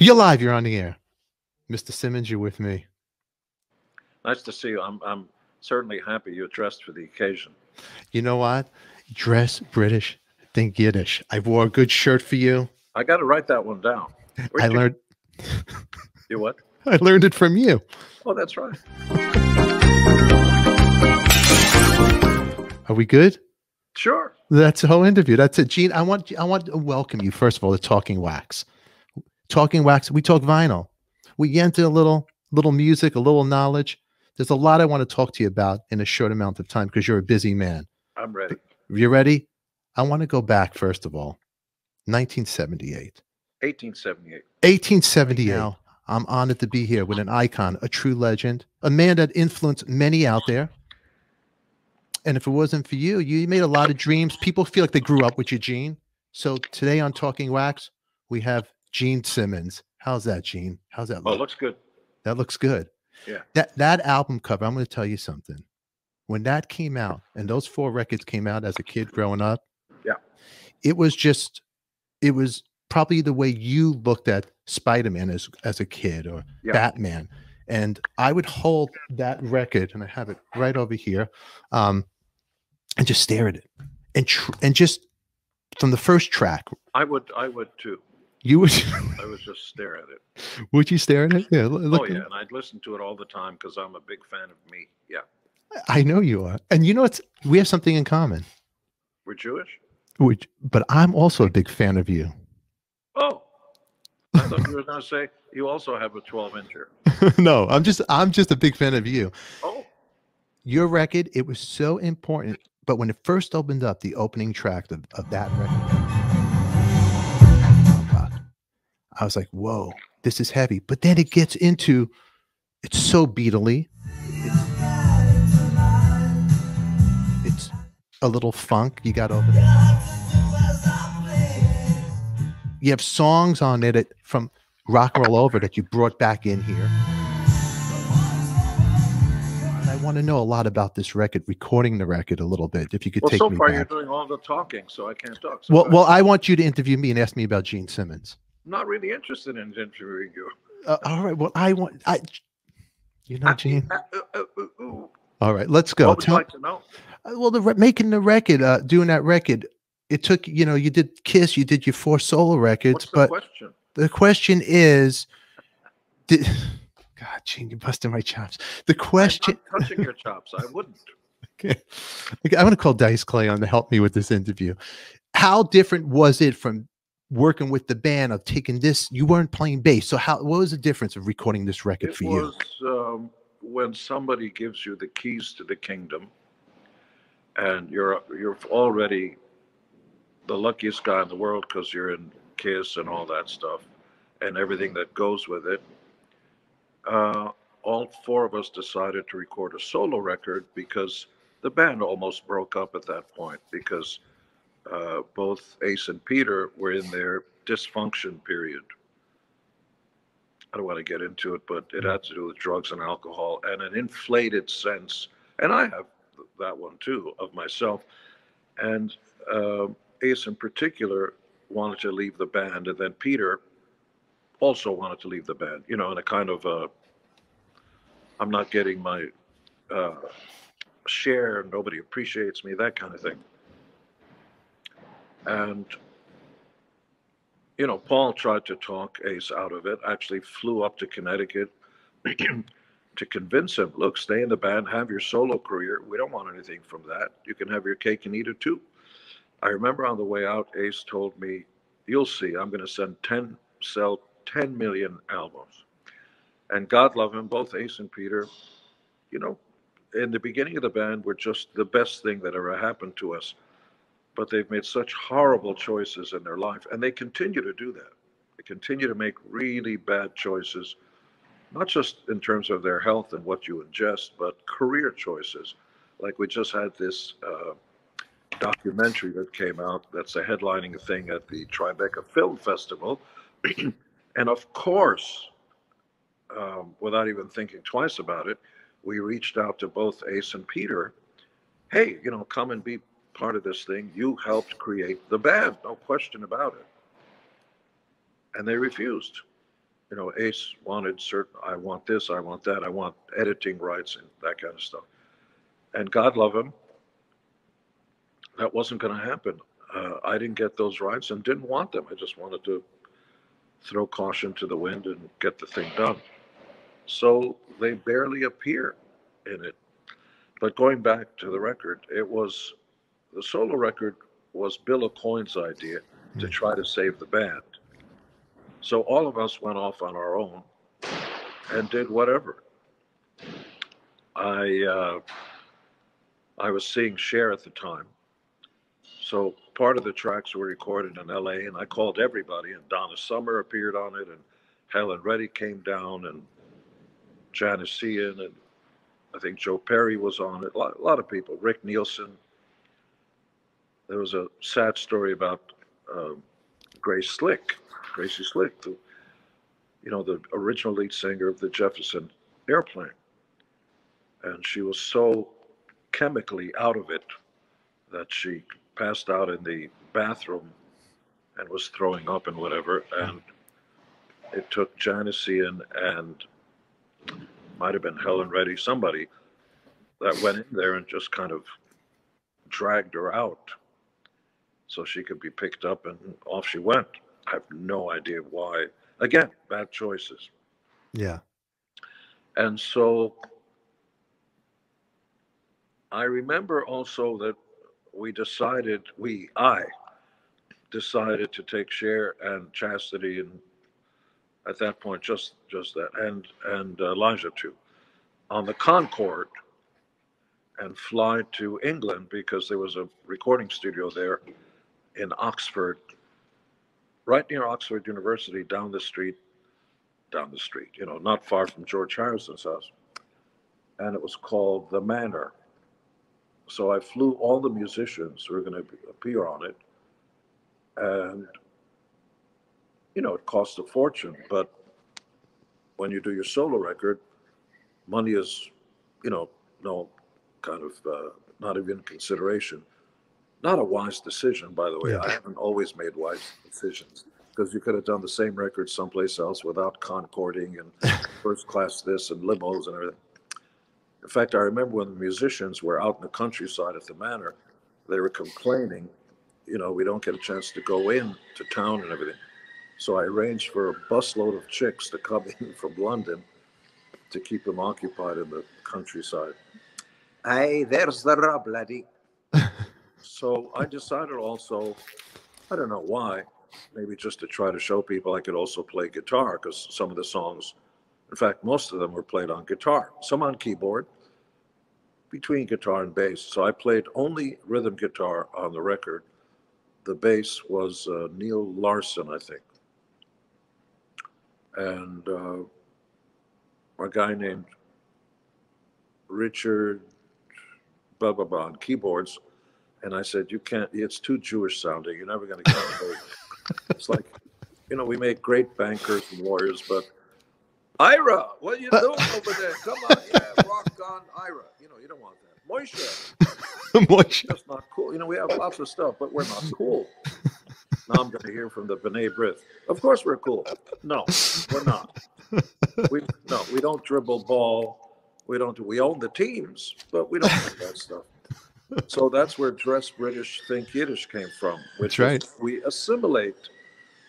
You're live. You're on the air. Mr. Simmons, you're with me. Nice to see you. I'm certainly happy you're dressed for the occasion. You know what? Dress British, think Yiddish. I wore a good shirt for you. I got to write that one down. I learned. You what? I learned it from you. Oh, that's right. Are we good? Sure. That's the whole interview. That's it. Gene, I want to welcome you, first of all, to Talking Wax. Talking Wax, we talk vinyl. We get into a little music, a little knowledge. There's a lot I want to talk to you about in a short amount of time because you're a busy man. I'm ready. You're ready? I want to go back, first of all. 1878. I'm honored to be here with an icon, a true legend, a man that influenced many out there. And if it wasn't for you, you made a lot of dreams. People feel like they grew up with you, Gene. So today on Talking Wax, we have Gene Simmons. How's that, Gene? How's that look? Oh, it looks good. That looks good. Yeah. That album cover, I'm going to tell you something. When that came out, and those four records came out as a kid growing up, yeah, it was probably the way you looked at Spider-Man as a kid, or yeah, Batman. And I would hold that record, and I have it right over here, and just stare at it, and just from the first track. I would too. You would. I would just stare at it. Would you stare at it? Yeah. Look, oh yeah, and I'd listen to it all the time because I'm a big fan of me. Yeah. I know you are, and you know we have something in common. We're Jewish. But I'm also a big fan of you. Oh, I thought you were going to say you also have a 12-incher. No, I'm just a big fan of you. Oh, your record, it was so important. But when it first opened up, the opening track of that record, I was like, "Whoa, this is heavy." But then it gets into, it's so Beatley. It's a little funk. You got over that. You have songs on it from Rock Roll Over that you brought back in here. And I want to know a lot about this record, recording the record a little bit. If you could take me back. Well, so far you're doing all the talking, so I can't talk. So well, I want you to interview me and ask me about Gene Simmons. I'm not really interested in interviewing you. All right. Well, you know, Gene. All right, let's go. What would you like to know? Well, making the record, doing that record, it took, you know, you did Kiss, you did your four solo records. What's the question? The question is, God, Gene, you're busting my chops. The question. I'm not touching your chops. I wouldn't. Okay. I want to call Dice Clay on to help me with this interview. How different was it from working with the band of taking this? You weren't playing bass. So what was the difference of recording this record for you? It was when somebody gives you the keys to the kingdom and you're already the luckiest guy in the world because you're in Kiss and all that stuff and everything that goes with it. All four of us decided to record a solo record because the band almost broke up at that point because both Ace and Peter were in their dysfunction period. I don't want to get into it, but it had to do with drugs and alcohol and an inflated sense. And I have that one too of myself. And Ace in particular wanted to leave the band, and then Peter also wanted to leave the band, you know, in a kind of I'm not getting my share, nobody appreciates me, that kind of thing. And you know, Paul tried to talk Ace out of it, actually flew up to Connecticut to convince him, look, stay in the band, have your solo career, we don't want anything from that, you can have your cake and eat it too. I remember on the way out, Ace told me, you'll see, I'm going to sell 10 million albums. And God love him, both Ace and Peter, you know, in the beginning of the band were just the best thing that ever happened to us. But they've made such horrible choices in their life. And they continue to do that. They continue to make really bad choices, not just in terms of their health and what you ingest, but career choices. Like we just had this documentary that came out that's a headlining thing at the Tribeca Film Festival. And of course, without even thinking twice about it, we reached out to both Ace and Peter. Hey, you know, come and be part of this thing. You helped create the band, no question about it. And they refused. you know, Ace wanted certain, I want this, I want that, I want editing rights and that kind of stuff. And God love him, that wasn't going to happen. I didn't get those rights and didn't want them. I just wanted to throw caution to the wind and get the thing done. So they barely appear in it. But going back to the record, it was, the solo record was Bill O'Coin's idea to try to save the band. So all of us went off on our own and did whatever. I was seeing Cher at the time. So part of the tracks were recorded in LA, and I called everybody, and Donna Summer appeared on it, and Helen Reddy came down, and Janis Ian, and I think Joe Perry was on it, a lot of people, Rick Nielsen. There was a sad story about Gracie Slick, the, you know, the original lead singer of the Jefferson Airplane. And she was so chemically out of it that she passed out in the bathroom and was throwing up and whatever. And it took Janis Ian and might have been Helen Reddy, somebody that went in there and just kind of dragged her out so she could be picked up, and off she went. I have no idea why. Again, bad choices. Yeah. And so I remember also that I decided to take Cher and Chastity, and at that point, just that, and Elijah too, on the Concorde, and fly to England because there was a recording studio there in Oxford, right near Oxford University, down the street, you know, not far from George Harrison's house. And it was called The Manor. So I flew all the musicians who were going to appear on it. And, you know, it cost a fortune, but when you do your solo record, money is, you know, no kind of, not even consideration. Not a wise decision, by the way. Yeah. I haven't always made wise decisions, because you could have done the same record someplace else without concording and first class this and limos and everything. In fact, I remember when the musicians were out in the countryside at the Manor, they were complaining, you know, we don't get a chance to go in to town and everything. So I arranged for a busload of chicks to come in from London to keep them occupied in the countryside. Hey, there's the rub, laddie. So I decided also, I don't know why, maybe just to try to show people I could also play guitar, because some of the songs, in fact, most of them were played on guitar, some on keyboard, between guitar and bass. So I played only rhythm guitar on the record. The bass was Neil Larson, I think. And a guy named Richard Bubba on keyboards. And I said, you can't, it's too Jewish sounding. You're never going to get it. It's like, you know, we make great bankers and lawyers, but Ira, what are you doing over there? Come on, yeah, rock on Ira. You know, you don't want that. Moishe. That's not cool. You know, we have lots of stuff, but we're not cool. Now I'm going to hear from the B'nai B'rith. Of course we're cool. No, we're not. We don't dribble ball. We own the teams, but we don't like that stuff. So that's where Dress British, Think Yiddish came from. Which that's right. We assimilate.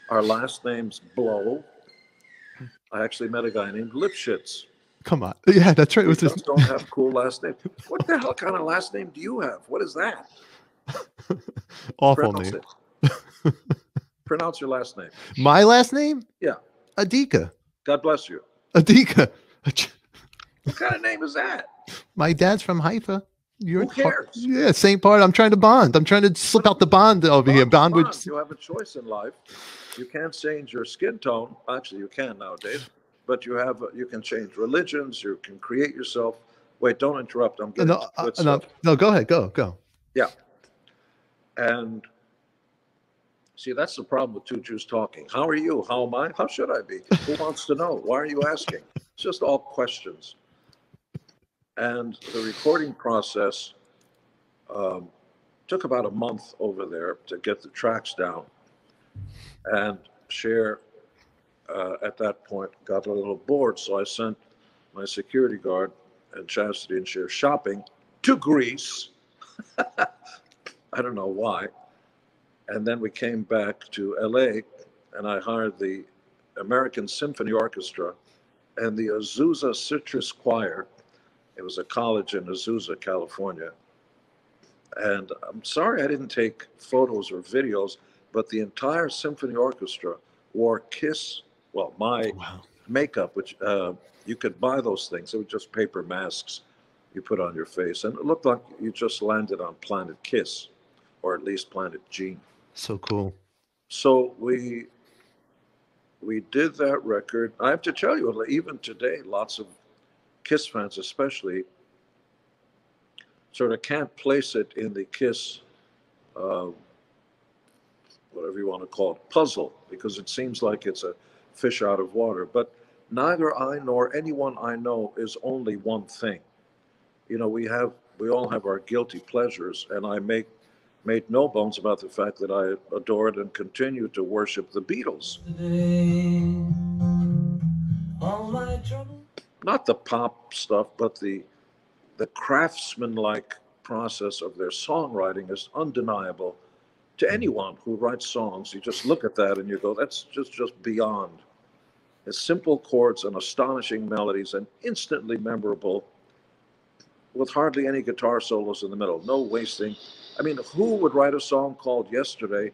Our last names blow. I actually met a guy named Lipschitz. Come on. Yeah, that's right. We just don't have cool last names. What the hell kind of last name do you have? What is that? Awful name. Pronounce your last name. My last name? Yeah. Adika. God bless you. Adika. What kind of name is that? My dad's from Haifa. Who cares? Yeah, same part. I'm trying to bond. I'm trying to slip out the bond over here. Bond. You have a choice in life. You can't change your skin tone. Actually, you can nowadays. But you have. You can change religions. You can create yourself. Wait, don't interrupt. I'm getting good stuff. No, go ahead. Go. Yeah. And see, that's the problem with two Jews talking. How are you? How am I? How should I be? Who wants to know? Why are you asking? It's just all questions. And the recording process took about a month over there to get the tracks down. And Cher at that point, got a little bored. So I sent my security guard and Chastity and Cher shopping to Greece. I don't know why. And then we came back to LA, and I hired the American Symphony Orchestra and the Azusa Citrus Choir. It was a college in Azusa, California. And I'm sorry I didn't take photos or videos, but the entire symphony orchestra wore Kiss, well, my makeup, which you could buy those things. They were just paper masks you put on your face. And it looked like you just landed on Planet Kiss, or at least Planet Gene. So cool. So we did that record. I have to tell you, even today, lots of Kiss fans especially sort of can't place it in the Kiss, whatever you want to call it, puzzle, because it seems like it's a fish out of water. But neither I nor anyone I know is only one thing. You know, we all have our guilty pleasures, and I made no bones about the fact that I adored and continue to worship the Beatles. Not the pop stuff, but the craftsman-like process of their songwriting is undeniable to anyone who writes songs. You just look at that and you go, that's just beyond. It's simple chords and astonishing melodies and instantly memorable with hardly any guitar solos in the middle, no wasting. I mean, who would write a song called Yesterday?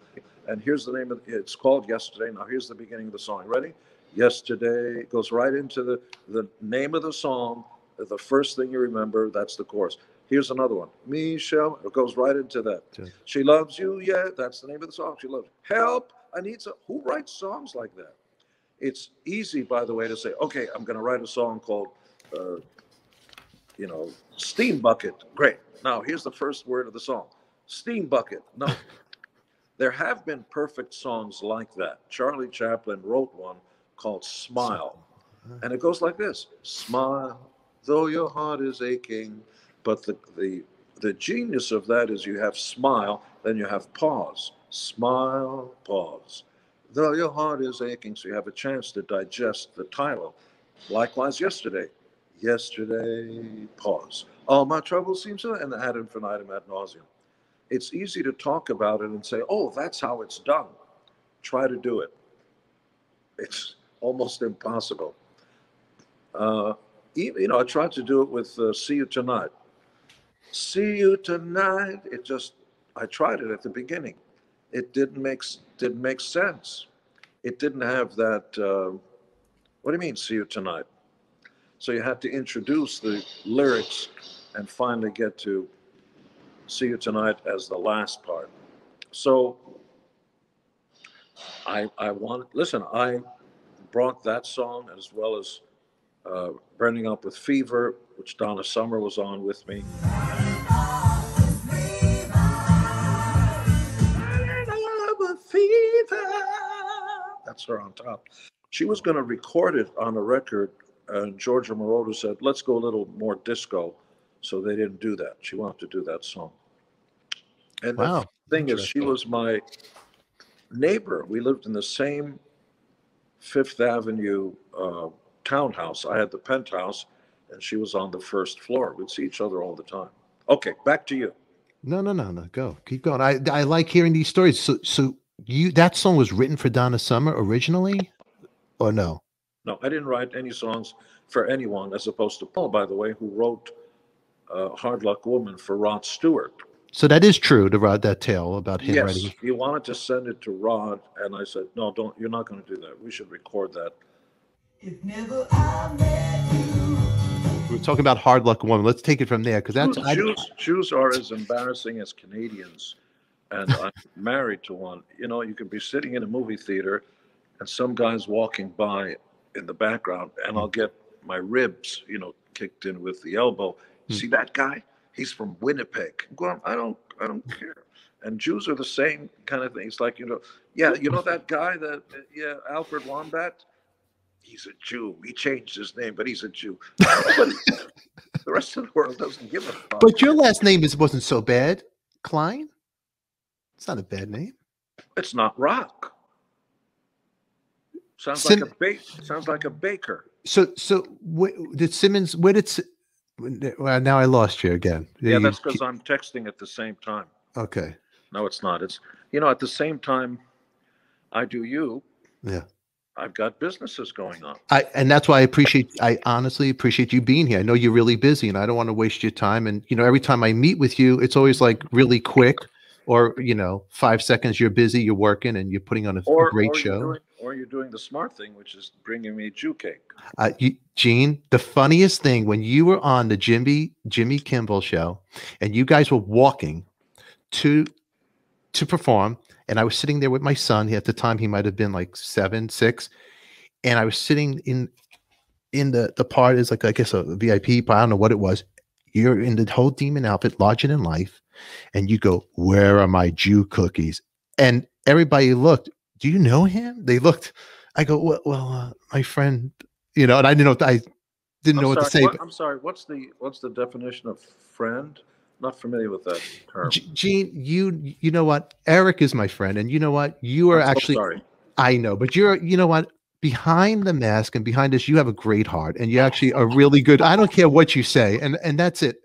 And here's the name of it. It's called Yesterday. Now here's the beginning of the song. Ready? Yesterday. It goes right into the name of the song. The first thing you remember, that's the chorus. Here's another one. Michelle. It goes right into that. Yeah. She loves you. Yeah, that's the name of the song. She loves you. Help. I need some. Who writes songs like that? It's easy, by the way, to say, okay, I'm going to write a song called, you know, Steam Bucket. Great. Now, here's the first word of the song. Steam Bucket. No. There have been perfect songs like that. Charlie Chaplin wrote one called Smile. And it goes like this. Smile, though your heart is aching. But the genius of that is you have smile, then you have pause. Smile, pause. Though your heart is aching, so you have a chance to digest the title. Likewise, yesterday. Yesterday, pause. All my trouble seems to, and ad infinitum ad nauseum. It's easy to talk about it and say, oh, that's how it's done. Try to do it. It's almost impossible. You know, I tried to do it with See You Tonight. See you tonight. It just, I tried it at the beginning. It didn't make sense. It didn't have that, what do you mean, see you tonight? So you had to introduce the lyrics and finally get to see you tonight as the last part. So I brought that song as well as Burning Up With Fever, which Donna Summer was on with me. Burning up with fever. Burning up with fever. That's her on top. She was going to record it on a record, and Georgia Moroto said, let's go a little more disco. So they didn't do that. She wanted to do that song. And wow, the thing is, she was my neighbor. We lived in the same Fifth Avenue townhouse. I had the penthouse, and she was on the first floor. We'd see each other all the time. Okay, back to you. No. Go. Keep going. I like hearing these stories. So you, that song was written for Donna Summer originally, or no? No, I didn't write any songs for anyone, as opposed to Paul, by the way, who wrote Hard Luck Woman for Rod Stewart. So that is true, to Rod, that tale about him writing. Yes, he wanted to send it to Rod, and I said, no, don't. You're not going to do that. We should record that. If never I met you. We're talking about Hard Luck Woman. Let's take it from there, because that's Jews are as embarrassing as Canadians, and I'm married to one. You know, you can be sitting in a movie theater, and some guy's walking by in the background, and I'll get my ribs, you know, kicked in with the elbow. See that guy? He's from Winnipeg. I'm going, I don't care. And Jews are the same kind of thing. It's like, you know, yeah, you know that guy that, yeah, Alfred Wombat? He's a Jew. He changed his name, but he's a Jew. The rest of the world doesn't give a fuck. But your last name wasn't so bad, Klein. It's not a bad name. It's not rock. Sounds like a baker. So did Simmons? Where did? Well, now I lost you again. Yeah, that's because I'm texting at the same time. Okay. No, it's not. It's, you know, at the same time I do you. Yeah. I've got businesses going on. And that's why I honestly appreciate you being here. I know you're really busy and I don't want to waste your time. And, you know, every time I meet with you, it's always like really quick or, you know, 5 seconds, you're busy, you're working and you're putting on a great show. You're doing the smart thing, which is bringing me Jew cake. Gene, the funniest thing, when you were on the Jimmy Kimmel show and you guys were walking to perform, and I was sitting there with my son. At the time, he might have been like 7, 6, and I was sitting in the part is like, I guess, a VIP part. I don't know what it was. You're in the whole demon outfit, larger than life, and you go, "Where are my Jew cookies?" And everybody looked. Do you know him? They looked. I go, well, my friend, you know. And I didn't know. I didn't know what to say. I'm sorry. What's the definition of friend? Not familiar with that term. Gene, you know what? Eric is my friend, and you know what? You are actually. Sorry. I know, but you know what? Behind the mask and behind this, you have a great heart, and you actually are really good. I don't care what you say, and that's it.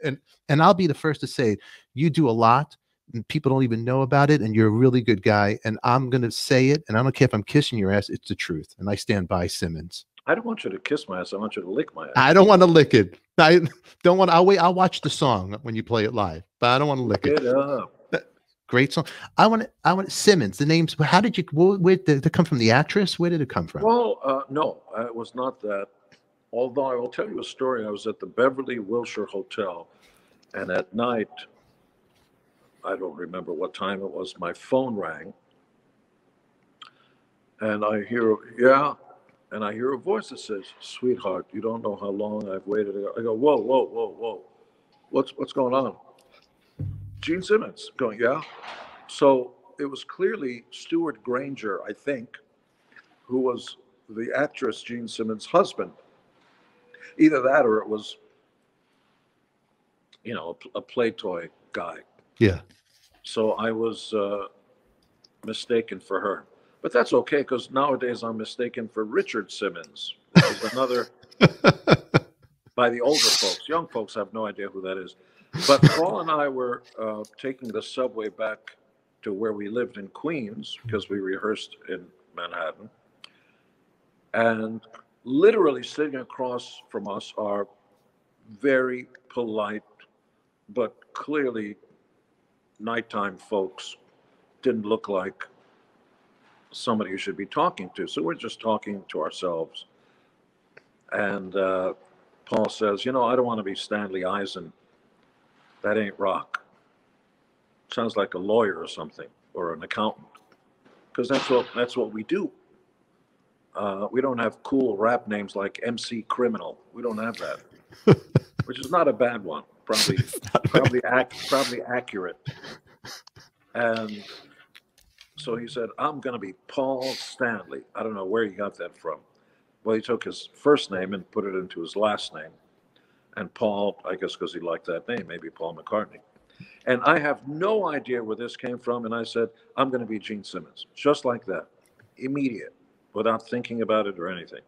And I'll be the first to say, you do a lot, and people don't even know about it, and you're a really good guy. And I'm gonna say it, and I don't care if I'm kissing your ass. It's the truth, and I stand by Simmons. I don't want you to kiss my ass. I want you to lick my ass. I don't want to lick it. I don't want. I'll wait. I'll watch the song when you play it live, but I don't want to lick it. Great song. I want Simmons. The names. How did you? Where did it come from? The actress. Where did it come from? Well, no, it was not that. Although I will tell you a story. I was at the Beverly Wilshire Hotel, and at night, I don't remember what time it was. My phone rang, and I hear, yeah. And I hear a voice that says, "Sweetheart, you don't know how long I've waited." I go, "Whoa, whoa, whoa, whoa! What's going on?" Gene Simmons going, "Yeah." So it was clearly Stuart Granger, I think, who was the actress Gene Simmons' husband. Either that, or it was, you know, a play toy guy. Yeah. So I was mistaken for her. But that's okay, because nowadays I'm mistaken for Richard Simmons, which is another by the older folks. Young folks have no idea who that is. But Paul and I were taking the subway back to where we lived in Queens, because we rehearsed in Manhattan. And literally sitting across from us are very polite, but clearly nighttime folks. Didn't look like somebody you should be talking to. So we're just talking to ourselves. And Paul says, "You know, I don't want to be Stanley Eisen. That ain't rock. Sounds like a lawyer or something, or an accountant." Because that's what we do. We don't have cool rap names like MC Criminal. We don't have that. Which is not a bad one. Probably accurate. And so he said, "I'm going to be Paul Stanley." I don't know where he got that from. Well, he took his first name and put it into his last name. And Paul, I guess because he liked that name, maybe Paul McCartney. And I have no idea where this came from. And I said, "I'm going to be Gene Simmons." Just like that. Immediate. Without thinking about it or anything.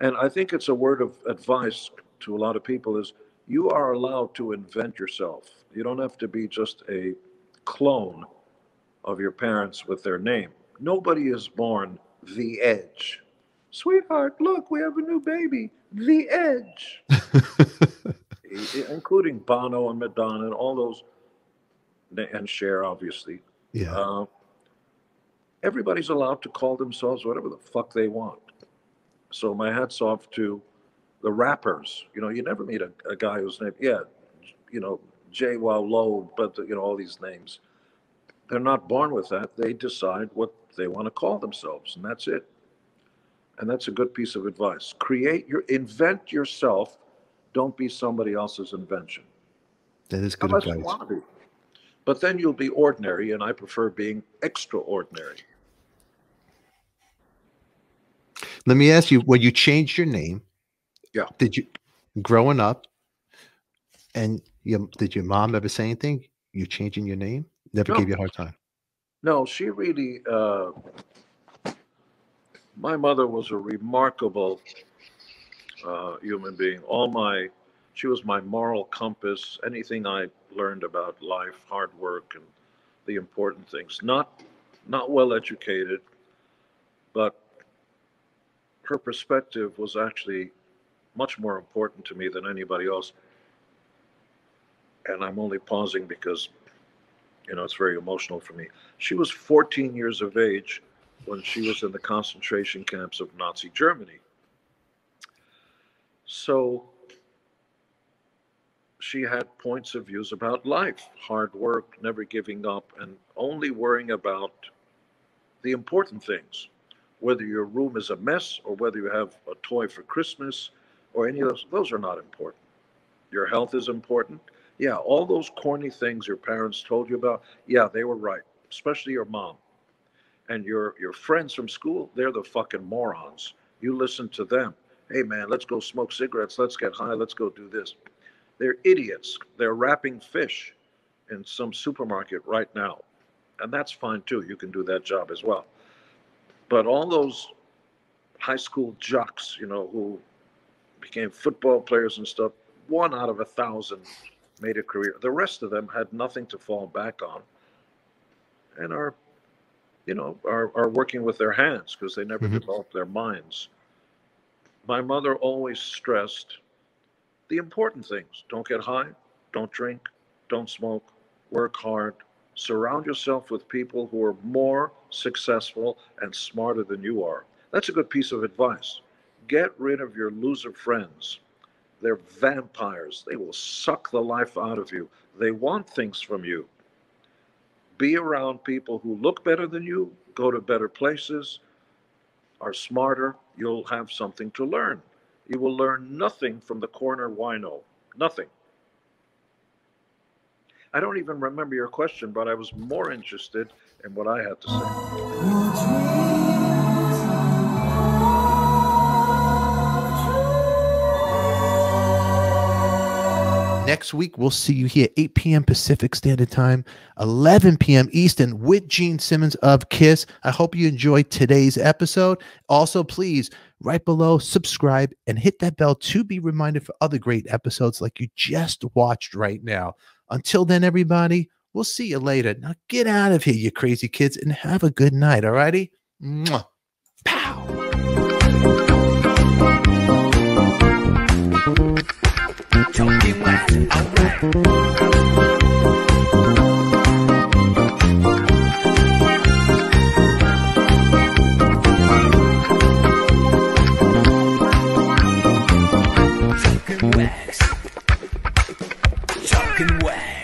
And I think it's a word of advice to a lot of people is you are allowed to invent yourself. You don't have to be just a clone of your parents with their name. Nobody is born The Edge. "Sweetheart, look, we have a new baby, The Edge." Including Bono and Madonna and all those, and Cher, obviously. Yeah. Everybody's allowed to call themselves whatever the fuck they want. So my hat's off to the rappers. You know, you never meet a guy whose name, yeah, you know, J. Wow Low, but, you know, all these names. They're not born with that. They decide what they want to call themselves, and that's it. And that's a good piece of advice. Invent yourself. Don't be somebody else's invention. That is good advice. But then you'll be ordinary, and I prefer being extraordinary. Let me ask you, when you changed your name, yeah, did you, growing up, and did your mom ever say anything? "You're changing your name"? Never gave you a hard time? No, she really my mother was a remarkable human being. She was my moral compass. Anything I learned about life, hard work, and the important things. Not well educated, but her perspective was actually much more important to me than anybody else. And I'm only pausing because, you know, it's very emotional for me. She was 14 years of age when she was in the concentration camps of Nazi Germany. So she had points of views about life, hard work, never giving up, and only worrying about the important things, whether your room is a mess or whether you have a toy for Christmas or any of those are not important. Your health is important. Yeah, all those corny things your parents told you about, yeah, they were right, especially your mom. And your friends from school, they're the fucking morons. You listen to them. Hey, man, let's go smoke cigarettes. Let's get high. Let's go do this. They're idiots. They're wrapping fish in some supermarket right now. And that's fine, too. You can do that job as well. But all those high school jocks, you know, who became football players and stuff, 1 out of 1,000 made a career. The rest of them had nothing to fall back on and are, you know, are working with their hands because they never developed their minds. My mother always stressed the important things. Don't get high, don't drink, don't smoke, work hard. Surround yourself with people who are more successful and smarter than you are. That's a good piece of advice. Get rid of your loser friends. They're vampires. They will suck the life out of you. They want things from you. Be around people who look better than you, go to better places, are smarter. You'll have something to learn. You will learn nothing from the corner wino. Nothing. I don't even remember your question, but I was more interested in what I had to say. Next week, we'll see you here, 8 p.m. Pacific Standard Time, 11 p.m. Eastern with Gene Simmons of Kiss. I hope you enjoyed today's episode. Also, please, right below, subscribe and hit that bell to be reminded for other great episodes like you just watched right now. Until then, everybody, we'll see you later. Now get out of here, you crazy kids, and have a good night, all righty? Mwah. Pow! Talking Wax, alright. Talking Wax.